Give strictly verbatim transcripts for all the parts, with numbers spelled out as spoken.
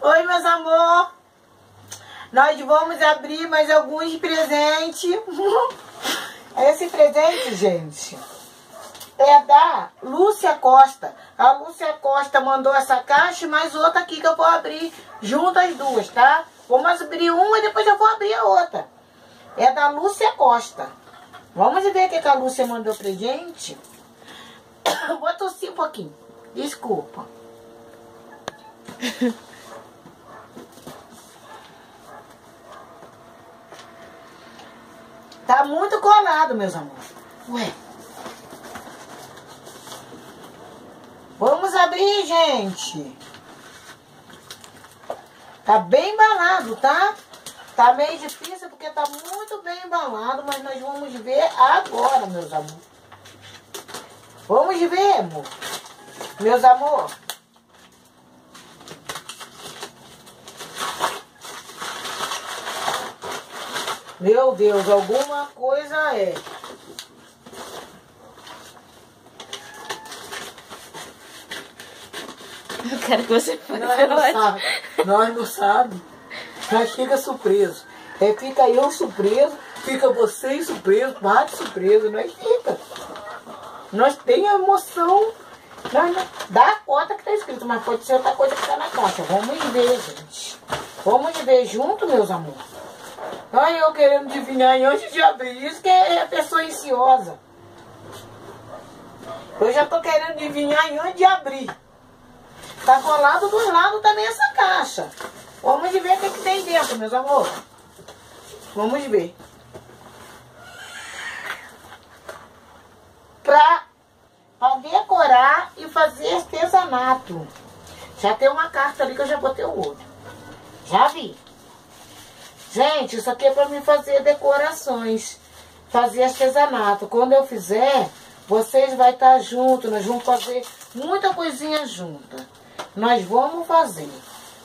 Oi, meus amor. Nós vamos abrir mais alguns presentes. Esse presente, gente, é da Lúcia Costa. A Lúcia Costa mandou essa caixa e mais outra aqui que eu vou abrir junto as duas, tá? Vamos abrir uma e depois eu vou abrir a outra. É da Lúcia Costa. Vamos ver o que a Lúcia mandou pra gente. Eu vou tossir um pouquinho. Desculpa. Tá muito colado, meus amores. Ué. Vamos abrir, gente. Tá bem embalado, tá? Tá meio difícil porque tá muito bem embalado, mas nós vamos ver agora, meus amores. Vamos ver, amor. Meus amores. Meu Deus, alguma coisa é. Eu quero que você faça. Nós não sabemos. Nós não sabemos. Nós fica surpreso. É, fica eu surpreso, fica vocês surpreso, Paty surpreso, nós fica. Nós temos a emoção nós não... da cota que está escrito, mas pode ser outra coisa que está na caixa. Vamos ver, gente. Vamos ver junto, meus amores. Ai, eu querendo adivinhar e antes de abrir isso, que é a pessoa ansiosa. Eu já tô querendo adivinhar e antes de abrir. Tá colado dos lados também essa caixa. Vamos ver o que, que tem dentro, meus amores. Vamos ver. Pra, pra decorar e fazer artesanato. Já tem uma carta ali que eu já botei o outro. Já vi. Gente, isso aqui é para mim fazer decorações, fazer artesanato. Quando eu fizer, vocês vão estar juntos, nós vamos fazer muita coisinha junta. Nós vamos fazer.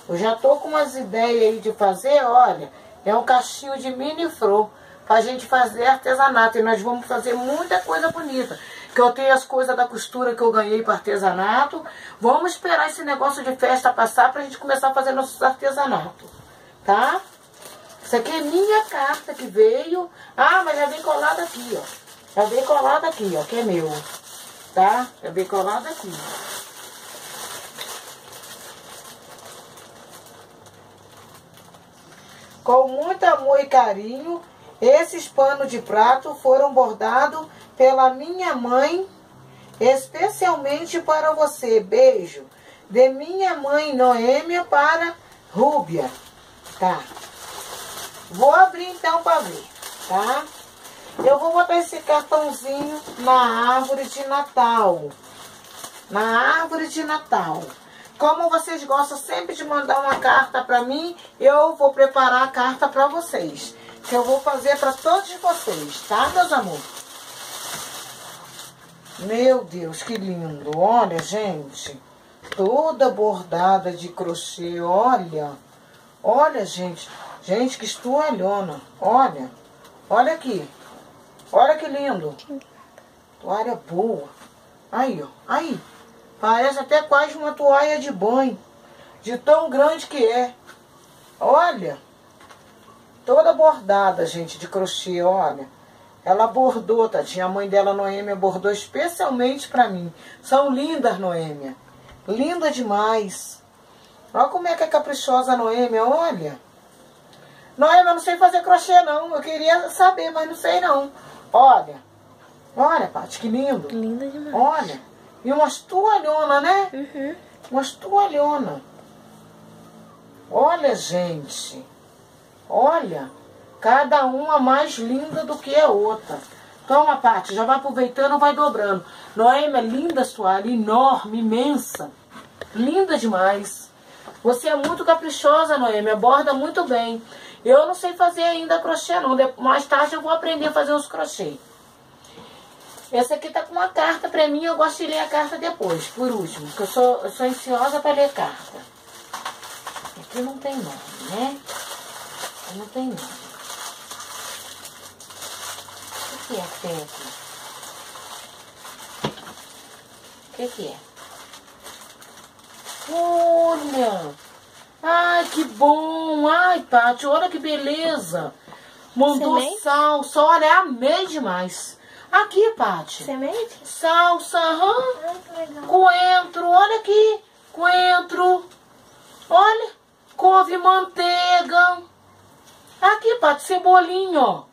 Eu já tô com umas ideias aí de fazer, olha, é um cachinho de mini flor para a gente fazer artesanato. E nós vamos fazer muita coisa bonita. Que eu tenho as coisas da costura que eu ganhei para artesanato. Vamos esperar esse negócio de festa passar para a gente começar a fazer nossos artesanatos, tá? Isso aqui é minha carta que veio. Ah, mas já vem colado aqui, ó. Já vem colado aqui, ó, que é meu. Tá? Já vem colado aqui. Com muito amor e carinho, esses panos de prato foram bordados pela minha mãe, especialmente para você. Beijo. De minha mãe Noêmia para Rúbia. Tá? Vou abrir então para ver, tá? Eu vou botar esse cartãozinho na árvore de Natal. Na árvore de Natal. Como vocês gostam sempre de mandar uma carta para mim, eu vou preparar a carta para vocês. Que eu vou fazer para todos vocês, tá, meus amores? Meu Deus, que lindo. Olha, gente. Toda bordada de crochê, olha. Olha, gente. Gente, que estualhona. Olha. Olha aqui. Olha que lindo. Toalha boa. Aí, ó. Aí. Parece até quase uma toalha de banho. De tão grande que é. Olha. Toda bordada, gente, de crochê. Olha. Ela bordou, tadinha. A mãe dela, Noêmia, bordou especialmente pra mim. São lindas, Noêmia. Linda demais. Olha como é que é caprichosa a Noêmia. Olha. Noêmia, eu não sei fazer crochê, não. Eu queria saber, mas não sei, não. Olha. Olha, Paty, que lindo. Linda demais. Olha. E umas toalhonas, né? Uhum. Umas toalhonas. Olha, gente. Olha. Cada uma mais linda do que a outra. Toma, Paty. Já vai aproveitando, vai dobrando. Noêmia, linda toalha. Enorme, imensa. Linda demais. Você é muito caprichosa, Noêmia. Borda muito bem. Eu não sei fazer ainda crochê, não. Mais tarde eu vou aprender a fazer uns crochê. Essa aqui tá com uma carta pra mim. Eu gosto de ler a carta depois, por último. Porque eu sou, eu sou ansiosa pra ler carta. Aqui não tem nome, né? Aqui não tem nome. O que é que tem aqui? O que que é? Olha! Ah! que bom! Ai, Paty, olha que beleza! Mandou semente? Salsa, olha, amei demais. Aqui, Paty. Semente? Salsa, aham. Hum. Coentro, olha aqui. Coentro. Olha, couve manteiga. Aqui, Paty, cebolinha, ó.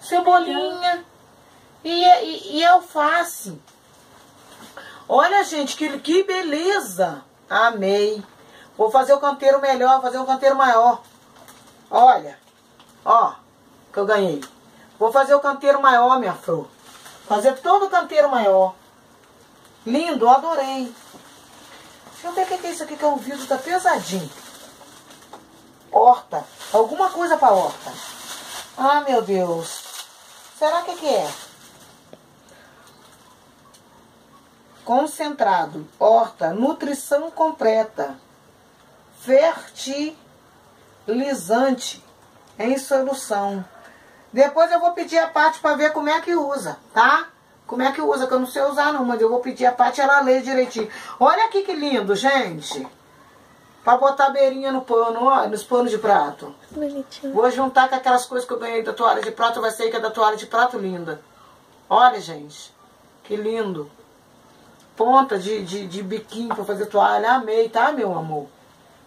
Cebolinha. E, e, e alface. Olha, gente, que, que beleza. Amei. Vou fazer o canteiro melhor, fazer um canteiro maior. Olha, ó, que eu ganhei. Vou fazer o canteiro maior, minha flor. Fazer todo o canteiro maior. Lindo, adorei. Deixa eu ver o que é isso aqui, que é um vídeo, tá pesadinho. Horta. Alguma coisa pra horta. Ah, meu Deus. Será que que é? Concentrado. Horta. Nutrição completa. Fertilizante. Em solução. Depois eu vou pedir a Paty para ver como é que usa, tá? Como é que usa, que eu não sei usar não, mas eu vou pedir a Paty, ela lê direitinho. Olha aqui que lindo, gente. Pra botar a beirinha no pano, ó, nos panos de prato. Bonitinho. Vou juntar com aquelas coisas que eu ganhei da toalha de prato, vai sair que é da toalha de prato linda. Olha, gente, que lindo. Ponta de, de, de biquinho pra fazer toalha, amei, tá, meu amor?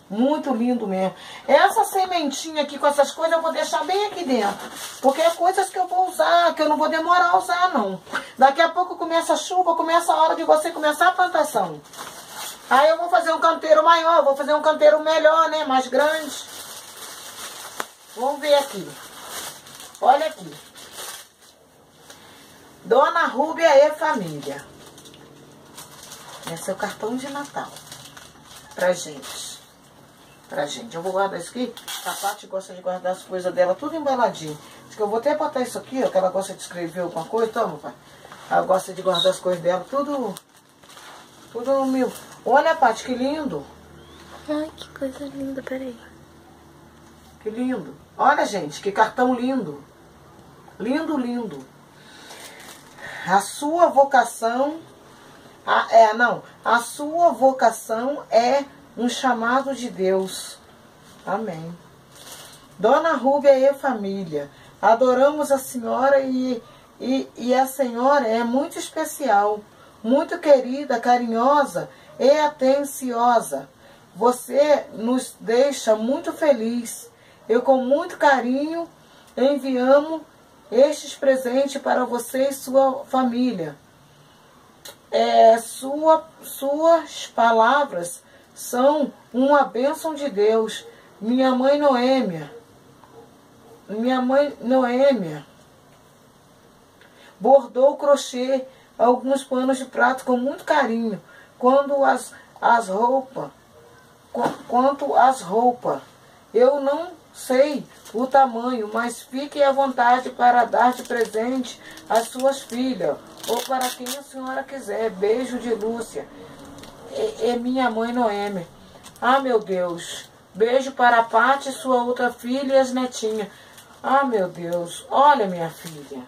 Muito lindo mesmo. Essa sementinha aqui com essas coisas eu vou deixar bem aqui dentro. Porque é coisas que eu vou usar, que eu não vou demorar a usar, não. Daqui a pouco começa a chuva, começa a hora de você começar a plantação. Aí eu vou fazer um canteiro maior, vou fazer um canteiro melhor, né? Mais grande. Vamos ver aqui. Olha aqui. Dona Rúbia e família. Esse é o cartão de Natal. Pra gente. Pra gente. Eu vou guardar isso aqui. A Paty gosta de guardar as coisas dela tudo embaladinho. Acho que eu vou até botar isso aqui, ó, que ela gosta de escrever alguma coisa. Toma, pai. Ela gosta de guardar as coisas dela tudo... Tudo humilde. Olha, Paty, que lindo. Ai, que coisa linda. Peraí. Que lindo. Olha, gente, que cartão lindo. Lindo, lindo. A sua vocação... A, é, não. A sua vocação é... um chamado de Deus. Amém. Dona Rúbia e família, adoramos a senhora e, e, e a senhora é muito especial, muito querida, carinhosa e atenciosa. Você nos deixa muito feliz. Eu com muito carinho enviamos estes presentes para você e sua família. É, sua, suas palavras são uma bênção de Deus. Minha mãe Noêmia. Minha mãe Noêmia. Bordou crochê alguns panos de prato com muito carinho. Quando as, as roupas. Quanto às roupas. Eu não sei o tamanho, mas fique à vontade para dar de presente às suas filhas. Ou para quem a senhora quiser. Beijo de Lúcia. É minha mãe Noêmia. Ah, meu Deus. Beijo para a Paty, sua outra filha e as netinhas. Ah, meu Deus. Olha, minha filha.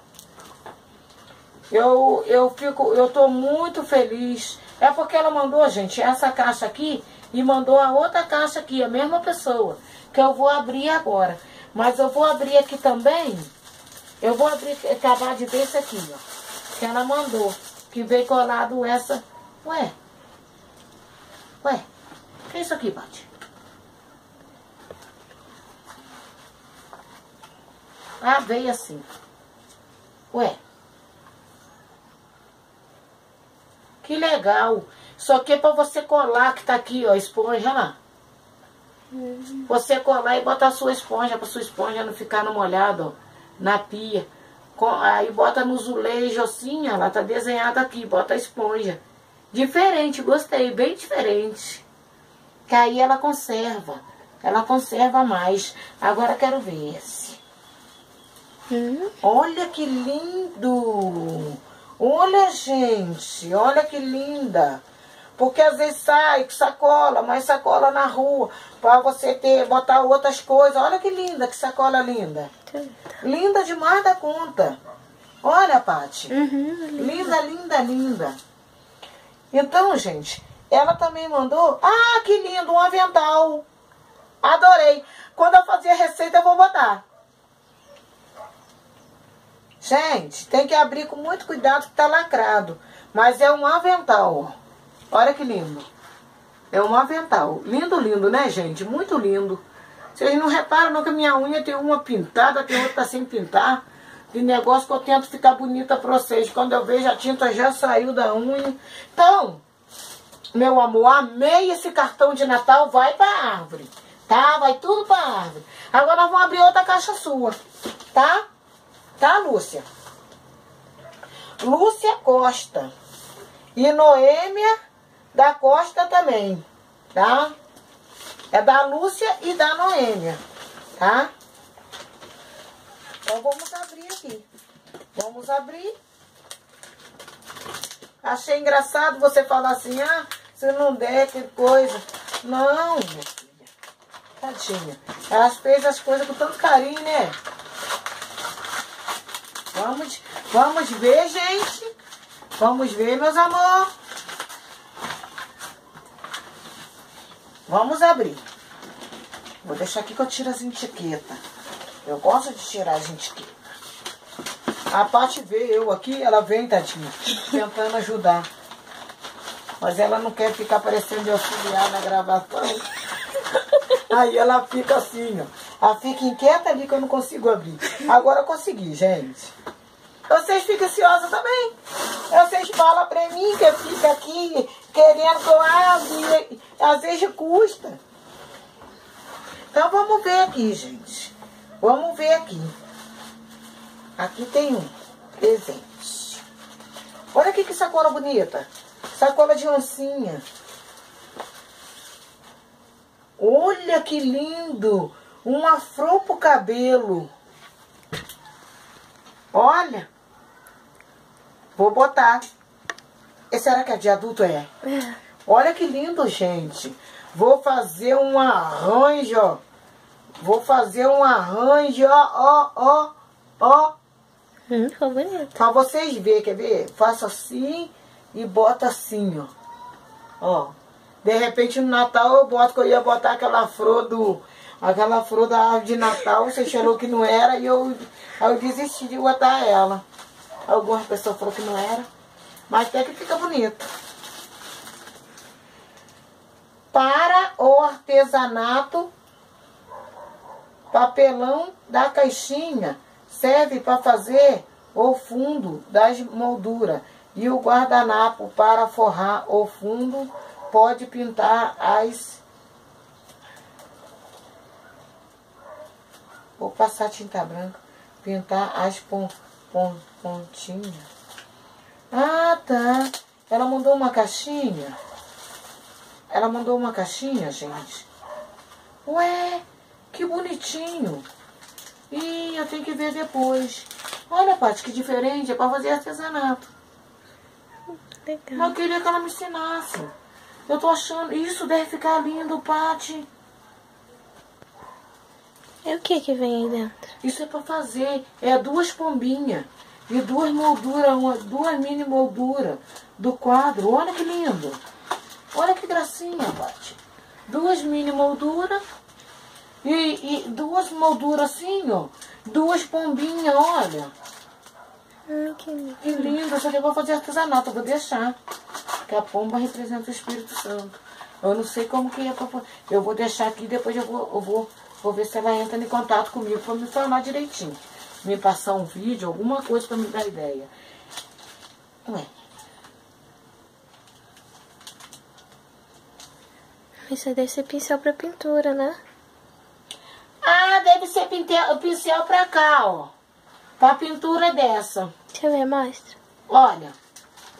Eu, eu fico, eu tô muito feliz. É porque ela mandou, gente, essa caixa aqui e mandou a outra caixa aqui, a mesma pessoa, que eu vou abrir agora. Mas eu vou abrir aqui também. Eu vou abrir, acabar de ver isso aqui, ó. Que ela mandou. Que veio colado essa. Ué. Ué, o que é isso aqui, Paty? Ah, veio assim. Ué. Que legal. Só que é pra você colar, que tá aqui, ó, esponja lá. Uhum. Você colar e botar a sua esponja, pra sua esponja não ficar no molhado, ó, na pia. Com, aí bota no azulejo assim, ó, lá tá desenhado aqui, bota a esponja. Diferente, gostei, bem diferente. Que aí ela conserva. Ela conserva mais. Agora quero ver esse. Hum. Olha que lindo. Olha, gente. Olha que linda. Porque às vezes sai sacola, mas sacola na rua. Pra você ter, botar outras coisas. Olha que linda, que sacola linda. Linda demais da conta. Olha, Paty. Uhum, linda, linda, linda. linda. Então, gente, ela também mandou... Ah, que lindo, um avental. Adorei. Quando eu fazer a receita, eu vou botar. Gente, tem que abrir com muito cuidado, que tá lacrado. Mas é um avental, ó. Olha que lindo. É um avental. Lindo, lindo, né, gente? Muito lindo. Vocês não reparam não que a minha unha tem uma pintada, tem outra sem pintar. De negócio que eu tento ficar bonita pra vocês. Quando eu vejo a tinta já saiu da unha. Então, meu amor, amei esse cartão de Natal. Vai pra árvore, tá? Vai tudo pra árvore. Agora nós vamos abrir outra caixa sua, tá? Tá, Lúcia? Lúcia Costa. E Noêmia da Costa também, tá? É da Lúcia e da Noêmia, tá? Então vamos abrir aqui. Vamos abrir. Achei engraçado você falar assim, ah, se não der, que coisa. Não, minha filha. Tadinha. Ela fez as coisas com tanto carinho, né? Vamos, vamos ver, gente. Vamos ver, meus amor. Vamos abrir. Vou deixar aqui que eu tiro as etiquetas. Eu gosto de tirar as etiquetas. A Paty vê eu aqui, ela vem, tadinha, tentando ajudar. Mas ela não quer ficar parecendo meu filho na gravação. Aí ela fica assim, ó. Ela fica inquieta ali que eu não consigo abrir. Agora eu consegui, gente. Vocês ficam ansiosos também. Vocês falam pra mim que eu fico aqui querendo que eu abra. Às vezes custa. Então vamos ver aqui, gente. Vamos ver aqui. Aqui tem um presente. Olha aqui que sacola bonita. Sacola de oncinha. Olha que lindo. Um afro pro cabelo. Olha. Vou botar. E será que é de adulto? É. Olha que lindo, gente. Vou fazer um arranjo, ó. Vou fazer um arranjo, ó, ó, ó, ó. Hum, ficou bonito. Pra vocês verem, quer ver? Faço assim e boto assim, ó. Ó. De repente no Natal eu boto, que eu ia botar aquela flor do... Aquela flor da árvore de Natal, você falou que não era e eu, eu desisti de botar ela. Algumas pessoas falaram que não era, mas até que fica bonito. Para o artesanato, papelão da caixinha serve para fazer o fundo das molduras. E o guardanapo para forrar o fundo pode pintar as... Vou passar tinta branca, pintar as pon, pon, pontinhas. Ah, tá. Ela mandou uma caixinha. Ela mandou uma caixinha, gente. Ué, que bonitinho. Ih, eu tenho que ver depois. Olha, Paty, que diferente. É para fazer artesanato. Legal. Eu queria que ela me ensinasse. Eu tô achando... Isso deve ficar lindo, Paty. É o que que vem aí dentro? Isso é pra fazer. É duas pombinhas. E duas molduras, uma, duas mini molduras do quadro. Olha que lindo. Olha que gracinha, Paty. Duas mini molduras. E, e duas molduras assim, ó. Duas pombinhas, olha. Ai, que lindo. Que lindo. Só que eu vou fazer artesanato. Eu vou deixar. Porque a pomba representa o Espírito Santo. Eu não sei como que é pra... Eu vou deixar aqui, depois eu vou... Eu vou... Vou ver se ela entra em contato comigo para me falar direitinho. Me passar um vídeo, alguma coisa para me dar ideia. Ué. Isso deve ser pincel para pintura, né? Ah, deve ser pincel, pincel para cá, ó. Para pintura dessa. Deixa eu ver, mostra. Olha,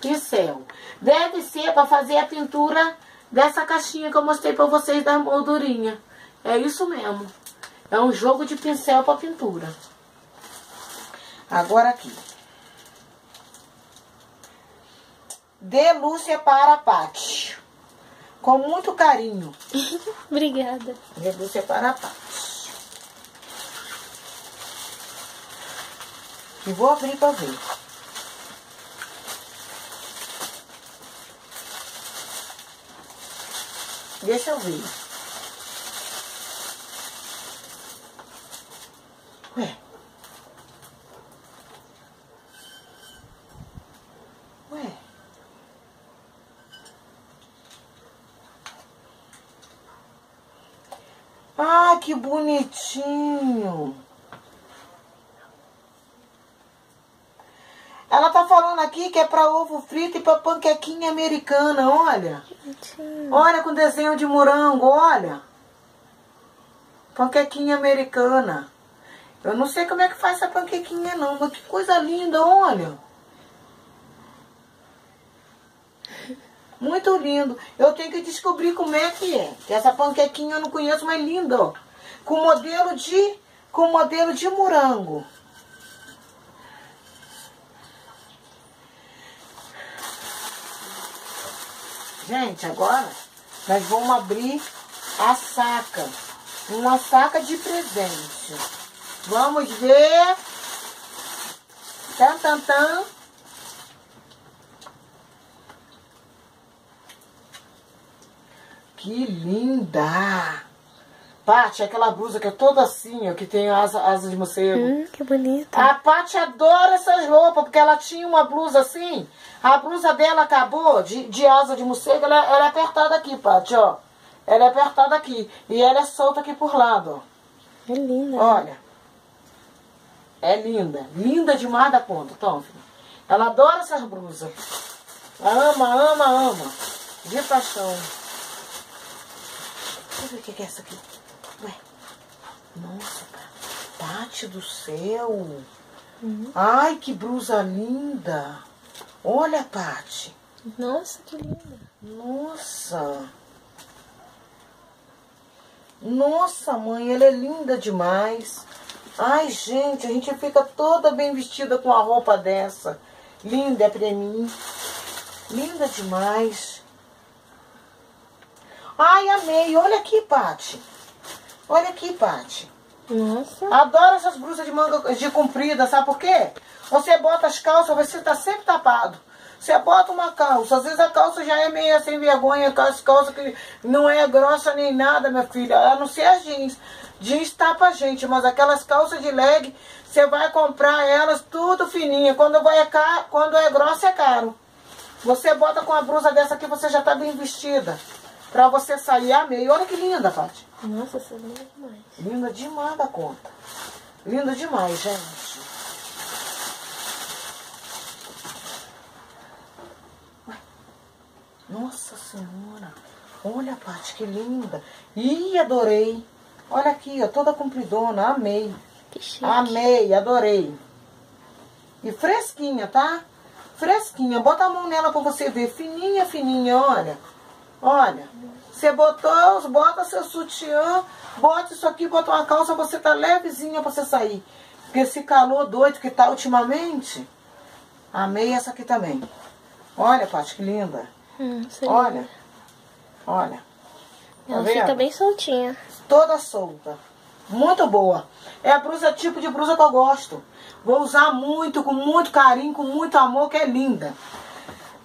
pincel. Deve ser para fazer a pintura dessa caixinha que eu mostrei para vocês da moldurinha. É isso mesmo. É um jogo de pincel para pintura. Agora aqui. De Lúcia para Paty. Com muito carinho. Obrigada. De Lúcia para Paty. E vou abrir para ver. Deixa eu ver. Ué. Ué. Ah, que bonitinho. Ela tá falando aqui que é pra ovo frito e pra panquequinha americana, olha. Olha com desenho de morango, olha. Panquequinha americana. Eu não sei como é que faz essa panquequinha não, mas que coisa linda, olha. Muito lindo. Eu tenho que descobrir como é que é. Que essa panquequinha eu não conheço, mas linda, ó. Com modelo de, com modelo de morango. Gente, agora nós vamos abrir a saca. Uma saca de presente. Vamos ver. Tan, tan, tan. Que linda! Paty, aquela blusa que é toda assim, ó, que tem asa, asa de morcego. Hum, que bonita. A Paty adora essas roupas, porque ela tinha uma blusa assim. A blusa dela acabou, de, de asa de morcego, ela, ela é apertada aqui, Paty, ó. Ela é apertada aqui. E ela é solta aqui por lado, ó. É linda. Olha. É linda. Linda demais da conta, então, filho. Ela adora essas blusas. Ela ama, ama, ama. De paixão. Deixa eu ver o que é essa aqui. Ué. Nossa, Paty do céu. Uhum. Ai, que blusa linda. Olha, Paty. Nossa, que linda. Nossa. Nossa, mãe, ela é linda demais. Ai, gente, a gente fica toda bem vestida com uma roupa dessa. Linda é pra mim. Linda demais. Ai, amei. Olha aqui, Paty. Olha aqui, Paty. Nossa. Adoro essas blusas de manga de comprida, sabe por quê? Você bota as calças, você tá sempre tapado. Você bota uma calça, às vezes a calça já é meio sem vergonha, calça, calça que não é grossa nem nada, minha filha. A não ser as jeans. Jeans tapa a gente, mas aquelas calças de leg, você vai comprar elas tudo fininha. Quando, vai é caro, quando é grossa é caro. Você bota com a blusa dessa aqui, você já tá bem vestida. Pra você sair a meio. Olha que linda, Paty. Nossa, você é linda demais. Linda demais da conta. Linda demais, gente. Ué. Nossa Senhora. Olha, Paty, que linda. Ih, adorei. Olha aqui, ó, toda compridona. Amei. Que chique. Amei, adorei. E fresquinha, tá? Fresquinha. Bota a mão nela pra você ver. Fininha, fininha, olha. Olha, você botou, bota seu sutiã, bota isso aqui, bota uma calça, você tá levezinha pra você sair. Porque esse calor doido que tá ultimamente, amei essa aqui também. Olha, Paty, que linda. Hum, olha, olha. Ela tá fica bem soltinha. Toda solta. Muito boa. É a blusa, tipo de blusa que eu gosto. Vou usar muito, com muito carinho, com muito amor, que é linda.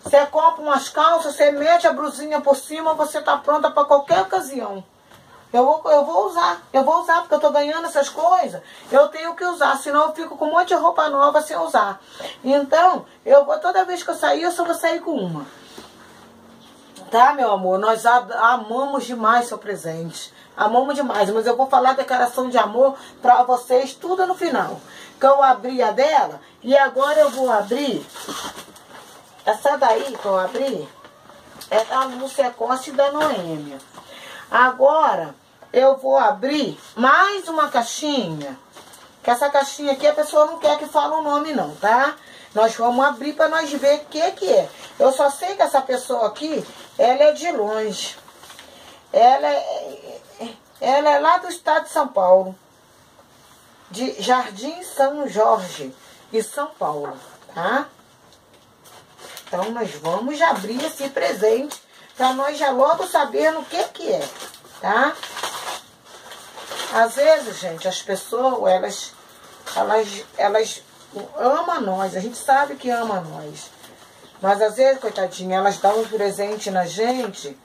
Você compra umas calças, você mete a blusinha por cima, você tá pronta pra qualquer ocasião. Eu vou, eu vou usar, eu vou usar, porque eu tô ganhando essas coisas, eu tenho que usar, senão eu fico com um monte de roupa nova sem usar. Então, eu vou, toda vez que eu sair, eu só vou sair com uma. Tá, meu amor? Nós amamos demais seu presente. Amamos demais, mas eu vou falar a declaração de amor pra vocês tudo no final. Que eu abri a dela, e agora eu vou abrir... Essa daí que eu abri é da Lúcia Costa e da Noêmia. Agora eu vou abrir mais uma caixinha. Que essa caixinha aqui a pessoa não quer que fale o nome não, tá? Nós vamos abrir para nós ver o que que é. Eu só sei que essa pessoa aqui, ela é de longe. Ela é, ela é lá do estado de São Paulo. De Jardim São Jorge e São Paulo, tá? Então, nós vamos já abrir esse presente para nós já logo saber o que que é, tá? Às vezes, gente, as pessoas, elas, elas, elas amam nós, a gente sabe que ama nós. Mas, às vezes, coitadinha, elas dão um presente na gente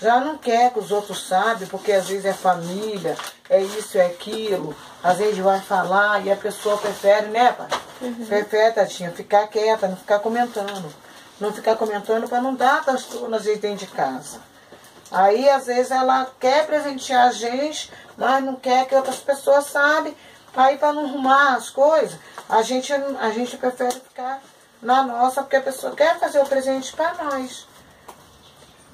Já não quer que os outros saibam, porque às vezes é família, é isso, é aquilo. Às vezes vai falar e a pessoa prefere, né, pai? Uhum. Prefere, Tatinha, ficar quieta, não ficar comentando. Não ficar comentando para não dar transtorno às vezes dentro de casa. Aí, às vezes, ela quer presentear a gente, mas não quer que outras pessoas saibam. Aí, para não arrumar as coisas, a gente, a gente prefere ficar na nossa, porque a pessoa quer fazer o presente para nós.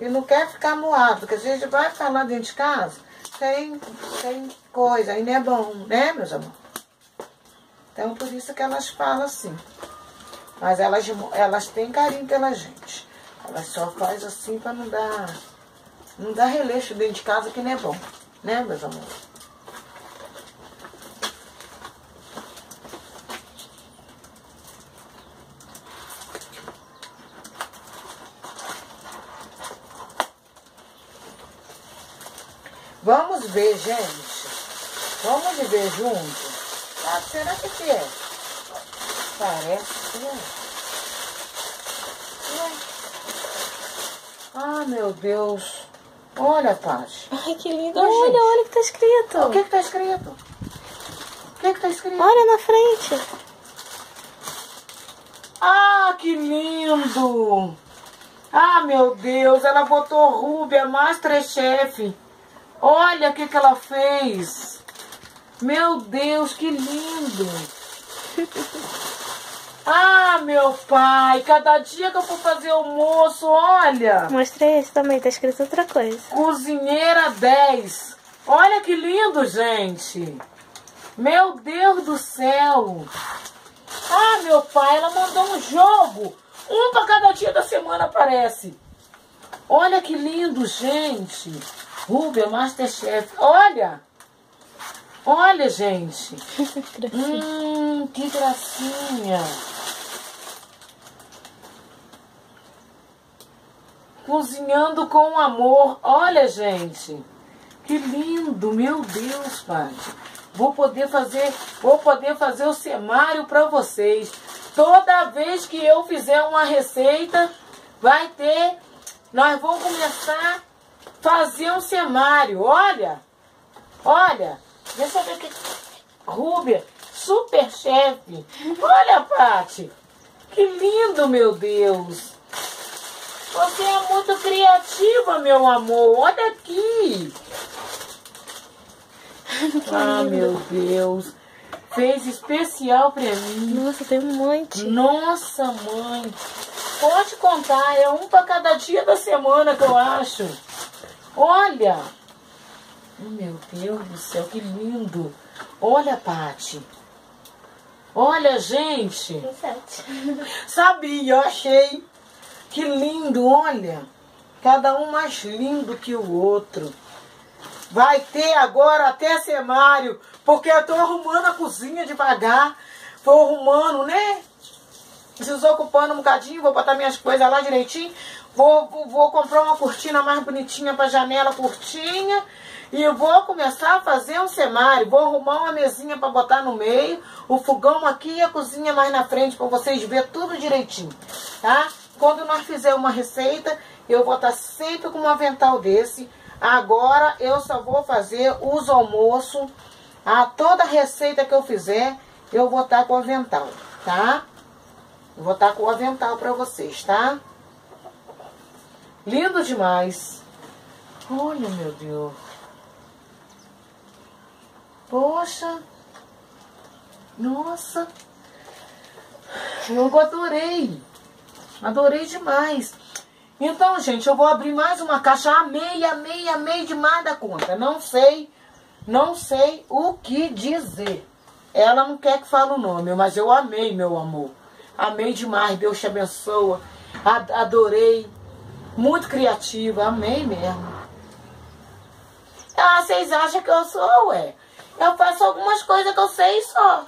E não quer ficar moado, porque a gente vai falar dentro de casa, tem, tem coisa, aí não é bom, né, meus amores? Então, por isso que elas falam assim. Mas elas, elas têm carinho pela gente. Elas só fazem assim para não dar, não dar releixo dentro de casa, que não é bom, né, meus amores? Vamos ver, gente. Vamos ver junto. Ah, será que que é? Parece que é. Ué. Ah, meu Deus. Olha, Paty. Ai, que lindo. Olha, gente. Olha o que tá escrito. O que que tá escrito? O que que tá escrito? Olha na frente. Ah, que lindo. Ah, meu Deus. Ela botou Rúbia, Masterchef. Olha o que que ela fez. Meu Deus, que lindo. Ah, meu pai. Cada dia que eu for fazer almoço, olha. Mostrei esse também, tá escrito outra coisa. Cozinheira dez. Olha que lindo, gente. Meu Deus do céu. Ah, meu pai, ela mandou um jogo. Um pra cada dia da semana, parece. Olha que lindo, gente. Rúbia, Masterchef. Olha! Olha, gente! Hum, que gracinha! Cozinhando com amor. Olha, gente! Que lindo! Meu Deus, pai! Vou poder fazer, vou poder fazer o cenário para vocês. Toda vez que eu fizer uma receita, vai ter... Nós vamos começar... Fazer um cenário, olha, olha, deixa eu ver aqui, Rúbia, super chefe, olha, Paty, que lindo, meu Deus, você é muito criativa, meu amor, olha aqui, ah, meu Deus, fez especial pra mim, nossa, tem um monte, nossa, mãe, pode contar, é um pra cada dia da semana que eu acho. Olha! Meu Deus do céu, que lindo! Olha, Paty! Olha, gente! Sabia, eu achei! Que lindo, olha! Cada um mais lindo que o outro. Vai ter agora até cenário, porque eu tô arrumando a cozinha devagar. Tô arrumando, né? Desocupando um bocadinho, vou botar minhas coisas lá direitinho. Vou, vou comprar uma cortina mais bonitinha para janela curtinha e vou começar a fazer um cenário. Vou arrumar uma mesinha para botar no meio, o fogão aqui e a cozinha mais na frente para vocês verem tudo direitinho, tá? Quando nós fizer uma receita, eu vou estar sempre com um avental desse. Agora eu só vou fazer os almoços. A toda receita que eu fizer, eu vou estar com o avental, tá? Eu vou estar com o avental para vocês, tá? Lindo demais. Olha, meu Deus. Poxa. Nossa. Eu adorei. Adorei demais. Então, gente, eu vou abrir mais uma caixa. Amei, amei, amei demais da conta. Não sei, não sei o que dizer. Ela não quer que fale o nome, mas eu amei, meu amor. Amei demais. Deus te abençoa. Adorei. Muito criativa, amei mesmo. Ah, vocês acham que eu sou, ué? Eu faço algumas coisas que eu sei só,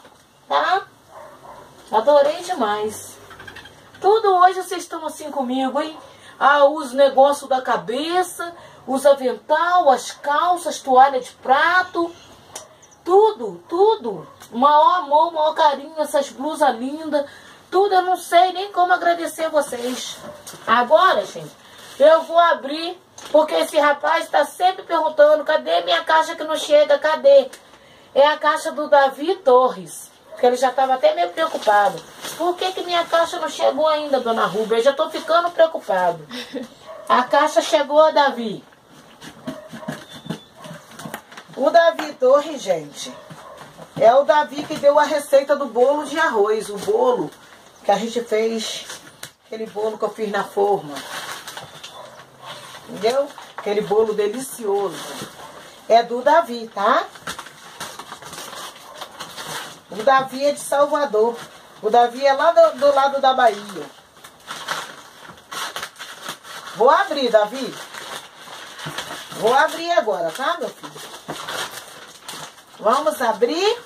tá? Adorei demais. Tudo hoje vocês estão assim comigo, hein? Ah, os negócios da cabeça, os avental, as calças, toalha de prato. Tudo, tudo. O maior amor, o maior carinho, essas blusas lindas. Tudo, eu não sei nem como agradecer vocês. Agora, gente... Eu vou abrir Porque esse rapaz está sempre perguntando, cadê minha caixa que não chega, cadê? É a caixa do Davi Torres, porque ele já estava até meio preocupado. Por que que minha caixa não chegou ainda, dona Rúbia? Eu já estou ficando preocupado. A caixa chegou, Davi. O Davi Torres, gente, é o Davi que deu a receita do bolo de arroz, o bolo que a gente fez, aquele bolo que eu fiz na forma. Entendeu? Aquele bolo delicioso. É do Davi, tá? O Davi é de Salvador. O Davi é lá do, do lado da Bahia. Vou abrir, Davi. Vou abrir agora, tá, meu filho? Vamos abrir.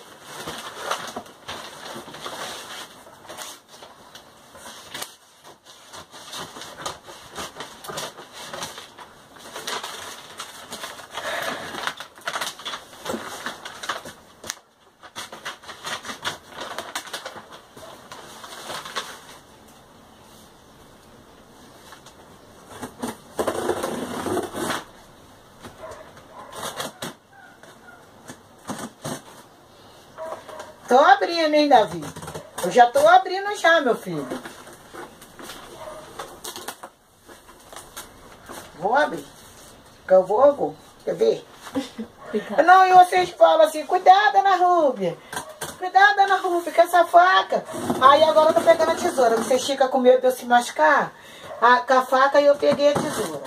Tô abrindo, hein, Davi? Eu já tô abrindo já, meu filho. Vou abrir. Porque eu vou, eu vou. Quer ver? Não, e vocês falam assim, cuidado, Ana Rúbia. Cuidado, Ana Rúbia, com essa faca. Aí agora eu tô pegando a tesoura. Vocês ficam com medo de eu se machucar? A, com a faca eu peguei a tesoura.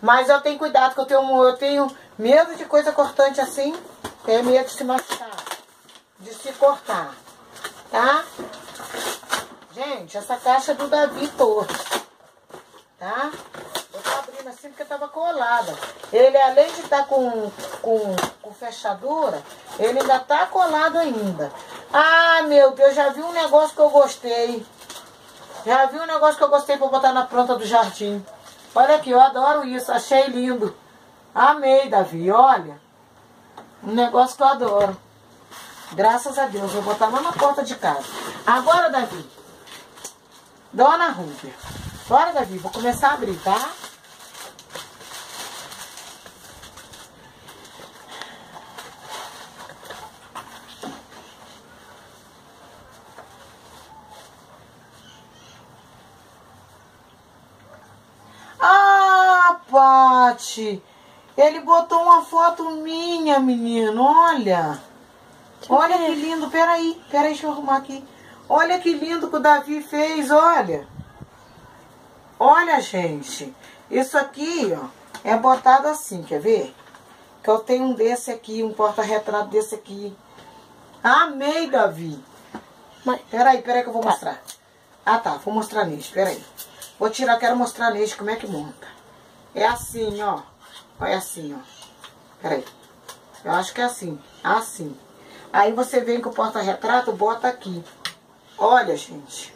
Mas eu tenho cuidado, porque eu tenho, eu tenho medo de coisa cortante assim. Tenho medo de se machucar. De se cortar, tá? Gente, essa caixa é do Davi Torres, tá? Eu tô abrindo assim porque tava colada. Ele, além de estar tá com, com, com fechadura, ele ainda tá colado ainda. Ah, meu Deus, já vi um negócio que eu gostei. Já vi um negócio que eu gostei pra botar na planta do jardim. Olha aqui, eu adoro isso, achei lindo. Amei, Davi, olha. Um negócio que eu adoro. Graças a Deus, vou botar lá na porta de casa. Agora, Davi. Dona Rúbia. Bora, Davi, vou começar a abrir, tá? Ah, Paty! Ele botou uma foto minha, menino, olha! Olha que lindo, peraí, peraí, deixa eu arrumar aqui. Olha que lindo que o Davi fez, olha. Olha, gente, isso aqui, ó, é botado assim, quer ver? Que eu tenho um desse aqui, um porta-retrato desse aqui. Amei, Davi. Peraí, peraí que eu vou mostrar. Ah, tá, vou mostrar nesse, peraí. Vou tirar, quero mostrar nesse como é que monta. É assim, ó. Olha assim, ó. Peraí. Eu acho que é assim, assim. Aí você vem com o porta-retrato, bota aqui. Olha, gente.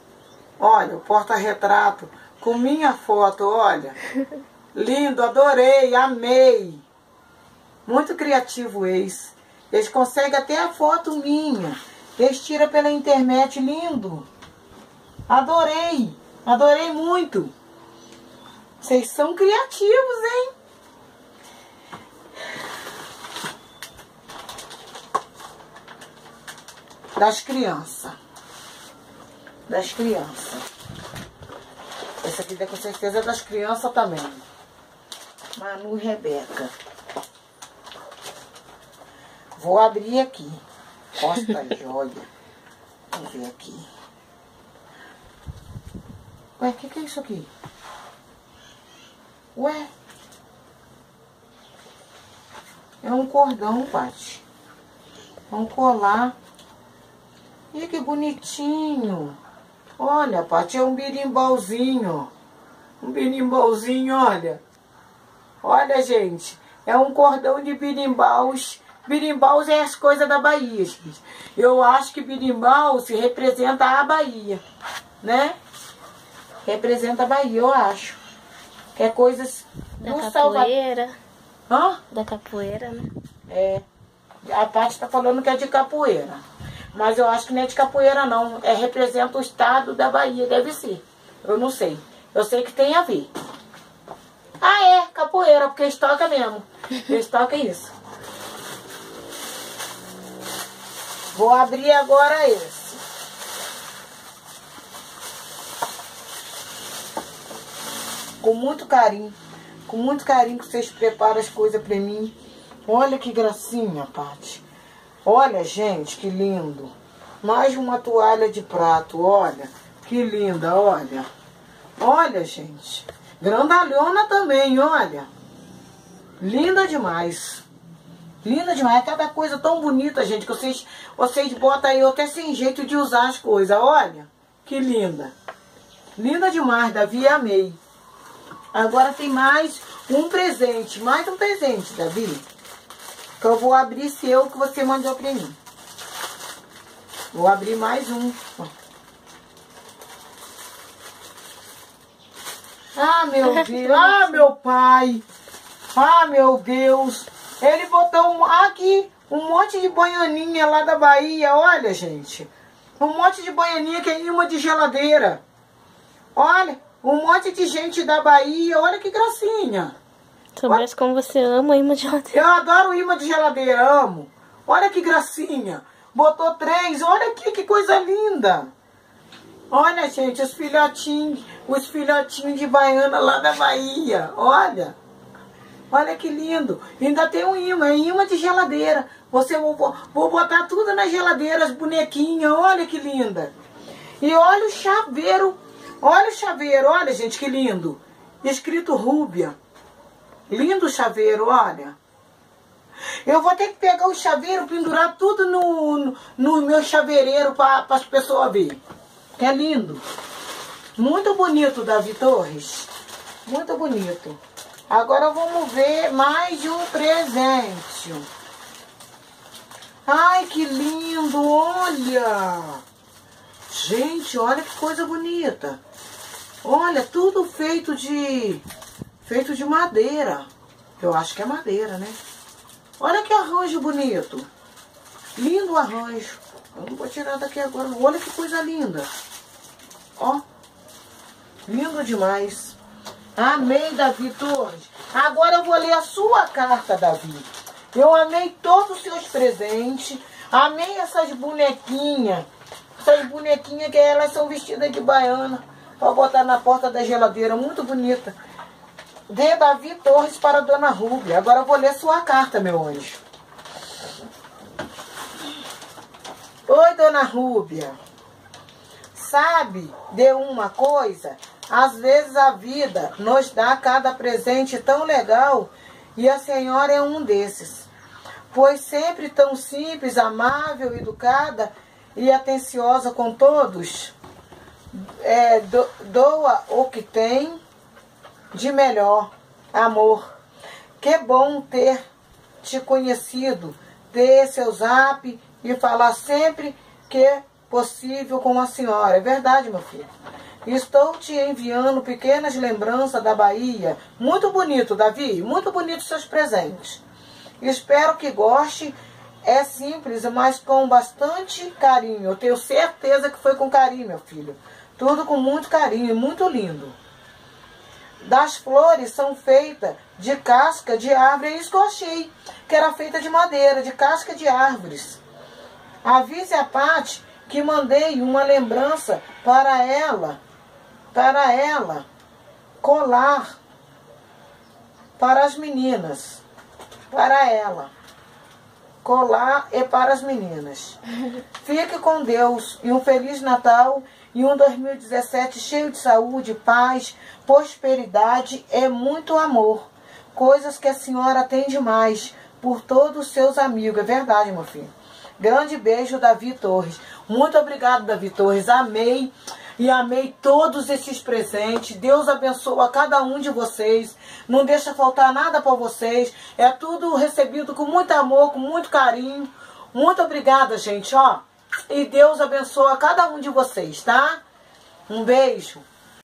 Olha, o porta-retrato com minha foto, olha. Lindo, adorei, amei. Muito criativo eles. Eles conseguem até a foto minha. Eles tiram pela internet, lindo. Adorei, adorei muito. Vocês são criativos, hein? Das crianças. Das crianças. Esse aqui é com certeza das crianças também. Manu e Rebeca. Vou abrir aqui. Costa joia. Vamos ver aqui. Ué, o que, que é isso aqui? Ué? É um cordão, Paty. Vamos colar. E que bonitinho. Olha, Paty, é um birimbalzinho. Um birimbalzinho, olha. Olha, gente. É um cordão de birimbaus. Birimbaus é as coisas da Bahia, gente. Eu acho que birimbau se representa a Bahia, né? Representa a Bahia, eu acho. Que é coisas da capoeira. Salva... Hã? Da capoeira, né? É. A Paty tá falando que é de capoeira. Mas eu acho que não é de capoeira, não. É, representa o estado da Bahia, deve ser. Eu não sei. Eu sei que tem a ver. Ah, é. capoeira, porque estoca mesmo. Estoca isso. Vou abrir agora esse. Com muito carinho. Com muito carinho que vocês preparam as coisas pra mim. Olha que gracinha, Paty. Olha, gente, que lindo. Mais uma toalha de prato, olha. Que linda, olha. Olha, gente. Grandalhona também, olha. Linda demais. Linda demais. Cada coisa tão bonita, gente, que vocês, vocês botam aí até sem jeito de usar as coisas. Olha, que linda. Linda demais, Davi, amei. Agora tem mais um presente. Mais um presente, Davi. Que eu vou abrir seu que você mandou pra mim. Vou abrir mais um. Ah, meu Deus. Ah, meu pai. Ah, meu Deus. Ele botou um, aqui um monte de baianinha lá da Bahia. Olha, gente. Um monte de baianinha que é imã de geladeira. Olha, um monte de gente da Bahia. Olha que gracinha. Soubesse como você ama imã de geladeira. Eu adoro imã de geladeira, amo. Olha que gracinha. Botou três. Olha aqui, que coisa linda. Olha, gente, os filhotinhos, os filhotinhos de baiana lá da Bahia. Olha. Olha que lindo. Ainda tem um imã, é imã de geladeira. Você vou, vou botar tudo na geladeira, as bonequinhas. Olha que linda. E olha o chaveiro. Olha o chaveiro, olha, gente, que lindo. Escrito Rúbia. Lindo o chaveiro, olha. Eu vou ter que pegar o chaveiro, pendurar tudo no, no, no meu chaveireiro para as pessoas verem. É lindo. Muito bonito, Davi Torres. Muito bonito. Agora vamos ver mais um presente. Ai, que lindo, olha. Gente, olha que coisa bonita. Olha, tudo feito de... Feito de madeira. Eu acho que é madeira, né? Olha que arranjo bonito. Lindo arranjo. Eu não vou tirar daqui agora. Olha que coisa linda. Ó. Lindo demais. Amei, Davi Torres. Agora eu vou ler a sua carta, Davi. Eu amei todos os seus presentes. Amei essas bonequinhas. Essas bonequinhas que elas são vestidas de baiana. Pra botar na porta da geladeira. Muito bonita. De Davi Torres para a Dona Rúbia. Agora eu vou ler sua carta, meu anjo. Oi, Dona Rúbia. Sabe de uma coisa? Às vezes a vida nos dá cada presente tão legal e a senhora é um desses. Pois sempre tão simples, amável, educada e atenciosa com todos. É, do, doa o que tem de melhor, amor. Que bom ter te conhecido, ter seu zap e falar sempre que possível com a senhora. É verdade, meu filho. Estou te enviando pequenas lembranças da Bahia. Muito bonito, Davi. Muito bonito seus presentes. Espero que goste. É simples, mas com bastante carinho. Eu tenho certeza que foi com carinho, meu filho. Tudo com muito carinho, muito lindo. Das flores são feitas de casca de árvore. É isso que eu achei. Que era feita de madeira, de casca de árvores. Avise a Paty que mandei uma lembrança para ela. Para ela colar para as meninas. Para ela colar e para as meninas. Fique com Deus e um Feliz Natal e um dois mil e dezessete cheio de saúde, paz, prosperidade e muito amor. Coisas que a senhora tem demais por todos os seus amigos. É verdade, meu filho. Grande beijo, Davi Torres. Muito obrigado, Davi Torres. Amei. E amei todos esses presentes. Deus abençoa cada um de vocês. Não deixa faltar nada para vocês. É tudo recebido com muito amor, com muito carinho. Muito obrigada, gente, ó. E Deus abençoa cada um de vocês, tá? Um beijo.